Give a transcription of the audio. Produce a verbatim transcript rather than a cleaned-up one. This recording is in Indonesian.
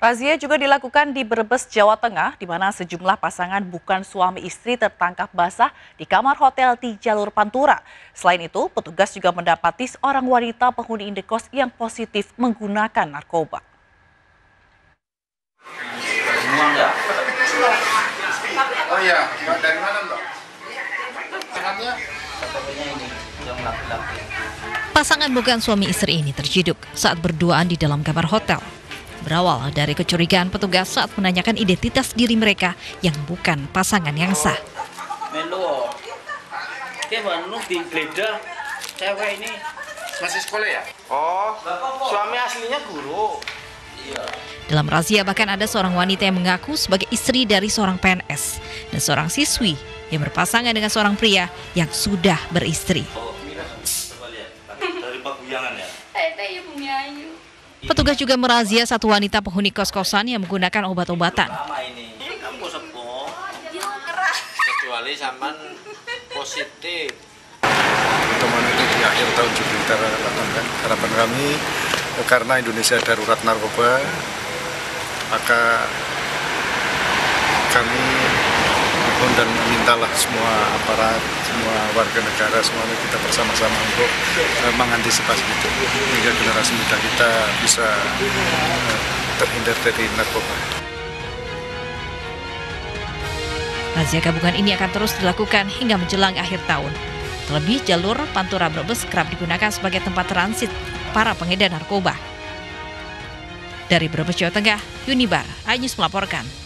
Razia juga dilakukan di Brebes, Jawa Tengah, di mana sejumlah pasangan bukan suami istri tertangkap basah di kamar hotel di jalur Pantura. Selain itu, petugas juga mendapati seorang wanita penghuni indekos yang positif menggunakan narkoba. Oh iya, dari mana Mbak? Tangannya? Katanya ini, yang laki-laki. Pasangan bukan suami istri ini terciduk saat berduaan di dalam kamar hotel. Berawal dari kecurigaan petugas saat menanyakan identitas diri mereka yang bukan pasangan yang sah. Melu, dia baru digeledah, cewek ini masih sekolah ya? Oh, suami aslinya guru. Iya. Dalam razia bahkan ada seorang wanita yang mengaku sebagai istri dari seorang P N S dan seorang siswi yang berpasangan dengan seorang pria yang sudah beristri. Petugas juga merazia satu wanita penghuni kos-kosan yang menggunakan obat-obatan. Kecuali zaman positif. Di akhir tahun kita lakukan harapan kami karena Indonesia darurat narkoba, maka kami dan memintalah semua aparat, semua warga negara, semuanya kita bersama-sama untuk uh, mengantisipasi itu, hingga generasi muda kita bisa uh, terhindar dari narkoba. Razia gabungan ini akan terus dilakukan hingga menjelang akhir tahun. Terlebih jalur Pantura Brebes kerap digunakan sebagai tempat transit para pengedar narkoba. Dari Brebes, Jawa Tengah, Yunibar, iNews melaporkan.